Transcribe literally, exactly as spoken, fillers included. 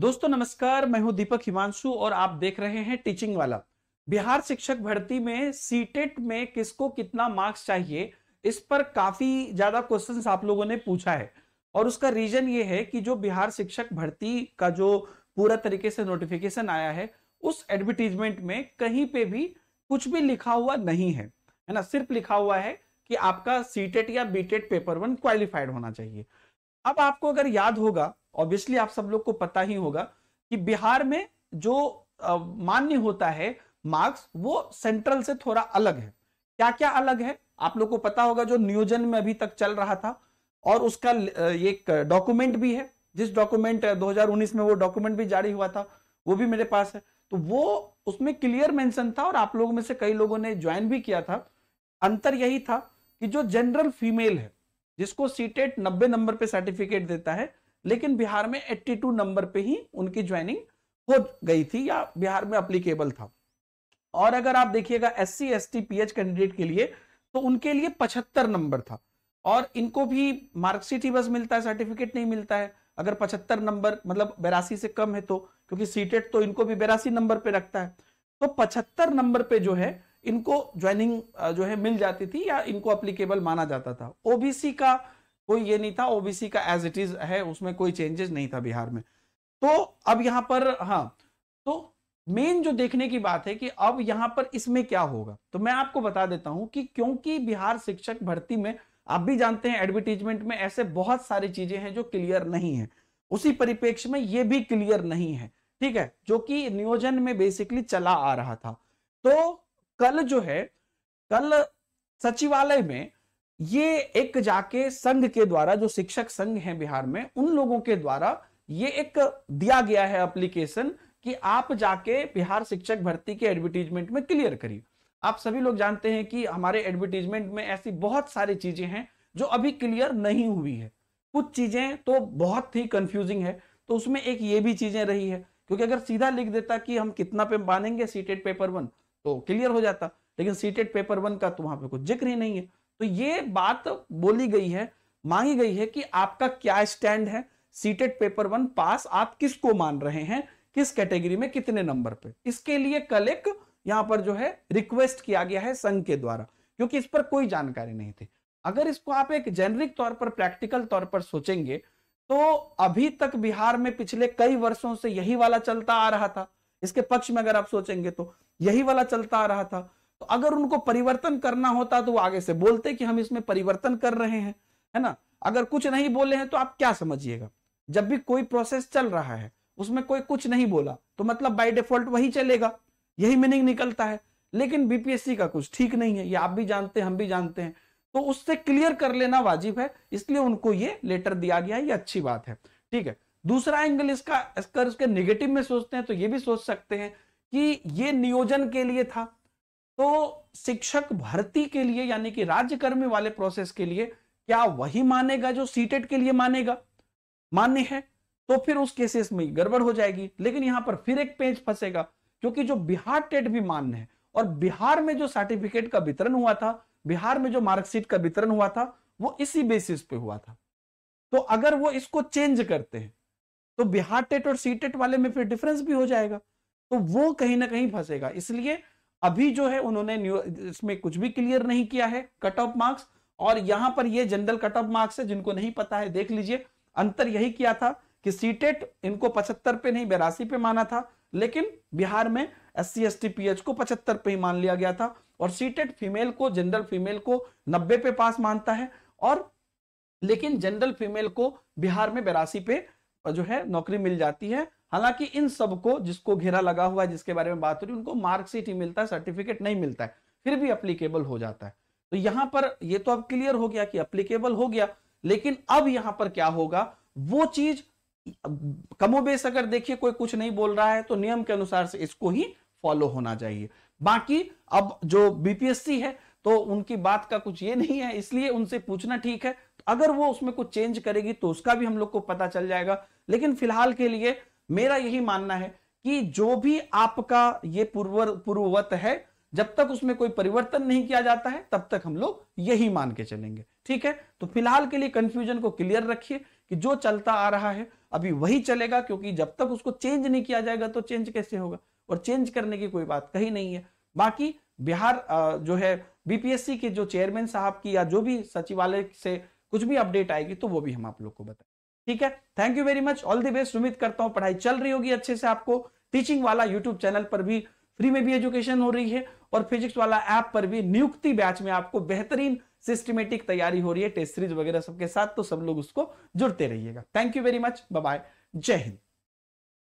दोस्तों नमस्कार, मैं हूं दीपक हिमांशु और आप देख रहे हैं टीचिंग वाला। बिहार शिक्षक भर्ती में सीटेट में किसको कितना मार्क्स चाहिए इस पर काफी ज्यादा क्वेश्चंस आप लोगों ने पूछा है और उसका रीजन ये है कि जो बिहार शिक्षक भर्ती का जो पूरा तरीके से नोटिफिकेशन आया है उस एडवर्टीजमेंट में कहीं पे भी कुछ भी लिखा हुआ नहीं है, है ना। सिर्फ लिखा हुआ है कि आपका सीटेट या बीटेट पेपर वन क्वालिफाइड होना चाहिए। अब आपको अगर याद होगा, ऑब्वियसली आप सब लोग को पता ही होगा कि बिहार में जो मान्य होता है मार्क्स वो सेंट्रल से थोड़ा अलग है। क्या क्या अलग है आप लोग को पता होगा, जो नियोजन में अभी तक चल रहा था और उसका एक डॉक्यूमेंट भी है, जिस डॉक्यूमेंट दो हज़ार उन्नीस में वो डॉक्यूमेंट भी जारी हुआ था, वो भी मेरे पास है। तो वो उसमें क्लियर मेंशन था और आप लोगों में से कई लोगों ने ज्वाइन भी किया था। अंतर यही था कि जो जनरल फीमेल है जिसको सीटेट नब्बे नंबर पे सर्टिफिकेट देता है, लेकिन बिहार में बयासी नंबर पे ही उनकी ज्वाइनिंग हो गई थी या बिहार में अप्लीकेबल था। और अगर आप देखिएगा एससी एसटी पीएच कैंडिडेट के लिए तो उनके लिए पचहत्तर नंबर था और इनको भी मार्कशीट ही बस मिलता है, सर्टिफिकेट नहीं मिलता है। अगर पचहत्तर नंबर मतलब बेरासी से कम है तो, क्योंकि सीटेट तो इनको भी बेरासी नंबर पे रखता है, तो पचहत्तर नंबर पे जो है इनको ज्वाइनिंग जो है मिल जाती थी या इनको अप्लीकेबल माना जाता था। ओबीसी का कोई ये नहीं था, ओबीसी का एज इट इज है, उसमें कोई चेंजेस नहीं था बिहार में। तो अब यहाँ पर हाँ, तो मेन जो देखने की बात है कि अब यहाँ पर इसमें क्या होगा, तो मैं आपको बता देता हूँ कि क्योंकि बिहार शिक्षक भर्ती में आप भी जानते हैं एडवर्टीजमेंट में ऐसे बहुत सारी चीजें हैं जो क्लियर नहीं है, उसी परिप्रेक्ष्य में ये भी क्लियर नहीं है, ठीक है, जो कि नियोजन में बेसिकली चला आ रहा था। तो कल जो है, कल सचिवालय में ये एक जाके संघ के द्वारा, जो शिक्षक संघ है बिहार में, उन लोगों के द्वारा ये एक दिया गया है एप्लीकेशन कि आप जाके बिहार शिक्षक भर्ती के एडवर्टीजमेंट में क्लियर करिए। आप सभी लोग जानते हैं कि हमारे एडवर्टीजमेंट में ऐसी बहुत सारी चीजें हैं जो अभी क्लियर नहीं हुई है। कुछ चीजें तो बहुत ही कंफ्यूजिंग है, तो उसमें एक ये भी चीजें रही है, क्योंकि अगर सीधा लिख देता कि हम कितना पे मानेंगे सीटेट पेपर वन तो क्लियर हो जाता, लेकिन सीटेट पेपर वन का तो वहां पे कुछ जिक्र ही नहीं है। तो ये बात बोली गई है, मांगी गई है कि आपका क्या स्टैंड है, सीटेट पेपर वन पास आप किसको मान रहे हैं, किस कैटेगरी में कितने नंबर पे। इसके लिए कल एक यहाँ पर जो है रिक्वेस्ट किया गया है संघ के द्वारा, क्योंकि इस पर कोई जानकारी नहीं थी। अगर इसको आप एक जेनरिक तौर पर, प्रैक्टिकल तौर पर सोचेंगे तो अभी तक बिहार में पिछले कई वर्षों से यही वाला चलता आ रहा था। इसके पक्ष में अगर आप सोचेंगे तो यही वाला चलता आ रहा था। तो अगर उनको परिवर्तन करना होता तो वो आगे से बोलते कि हम इसमें परिवर्तन कर रहे हैं, है ना। अगर कुछ नहीं बोले हैं तो आप क्या समझिएगा, जब भी कोई प्रोसेस चल रहा है उसमें कोई कुछ नहीं बोला तो मतलब बाय डिफॉल्ट वही चलेगा, यही मीनिंग निकलता है। लेकिन बीपीएससी का कुछ ठीक नहीं है, ये आप भी जानते हैं, हम भी जानते हैं, तो उससे क्लियर कर लेना वाजिब है, इसलिए उनको ये लेटर दिया गया है, ये अच्छी बात है, ठीक है। दूसरा एंगल इसका, अगर इसके नेगेटिव में सोचते हैं तो ये भी सोच सकते हैं कि ये नियोजन के लिए था, तो शिक्षक भर्ती के लिए यानी कि राज्यकर्मी वाले प्रोसेस के लिए क्या वही मानेगा जो सीटेट के लिए मानेगा, मान्य है, तो फिर उस केसेस में गड़बड़ हो जाएगी। लेकिन यहां पर फिर एक पेंच फंसेगा, क्योंकि जो बिहार टेट भी मान्य है और बिहार में जो सर्टिफिकेट का वितरण हुआ था, बिहार में जो मार्कशीट का वितरण हुआ था, वो इसी बेसिस पे हुआ था। तो अगर वो इसको चेंज करते हैं तो बिहार टेट और सीटेट वाले में फिर डिफरेंस भी हो जाएगा, तो वो कहीं ना कहीं फंसेगा। इसलिए अभी जो है उन्होंने इसमें कुछ भी क्लियर नहीं किया है कट ऑफ मार्क्स, और यहां पर ये जनरल कट ऑफ मार्क्स है, जिनको नहीं पता है देख लीजिए। अंतर यही किया था कि सीटेट इनको पचहत्तर पे नहीं बेरासी पे माना था, लेकिन बिहार में S C S T P H को पचहत्तर पे ही मान लिया गया था, और सीटेट फीमेल को, जनरल फीमेल को नब्बे पे पास मानता है, और लेकिन जनरल फीमेल को बिहार में बेरासी पे जो है नौकरी मिल जाती है। हालांकि इन सबको, जिसको घेरा लगा हुआ है, जिसके बारे में बात हो रही है, उनको मार्कशीट ही मिलता है, सर्टिफिकेट नहीं मिलता है, फिर भी अप्लीकेबल हो जाता है। तो यहाँ पर ये तो अब क्लियर हो गया कि अप्लीकेबल हो गया, लेकिन अब यहाँ पर क्या होगा, वो चीज कमोबेश अगर देखिए कोई कुछ नहीं बोल रहा है तो नियम के अनुसार से इसको ही फॉलो होना चाहिए। बाकी अब जो बीपीएससी है तो उनकी बात का कुछ ये नहीं है, इसलिए उनसे पूछना ठीक है, अगर वो उसमें कुछ चेंज करेगी तो उसका भी हम लोग को पता चल जाएगा। लेकिन फिलहाल के लिए मेरा यही मानना है कि जो भी आपका ये पूर्व पूर्ववत है, जब तक उसमें कोई परिवर्तन नहीं किया जाता है तब तक हम लोग यही मान के चलेंगे, ठीक है। तो फिलहाल के लिए कंफ्यूजन को क्लियर रखिए कि जो चलता आ रहा है अभी वही चलेगा, क्योंकि जब तक उसको चेंज नहीं किया जाएगा तो चेंज कैसे होगा, और चेंज करने की कोई बात कही नहीं है। बाकी बिहार जो है बीपीएससी के जो चेयरमैन साहब की या जो भी सचिवालय से कुछ भी अपडेट आएगी तो वो भी हम आप लोग को बताएं। ठीक है, thank you very much, all the best. उम्मीद करता हूं पढ़ाई चल रही होगी अच्छे से। आपको टीचिंग वाला यूट्यूब चैनल पर भी फ्री में भी एजुकेशन हो रही है और फिजिक्स वाला ऐप पर भी नियुक्ति बैच में आपको बेहतरीन सिस्टमेटिक तैयारी हो रही है टेस्ट सीरीज वगैरह सबके साथ, तो सब लोग उसको जुड़ते रहिएगा। Thank you very much, bye bye, जय हिंद।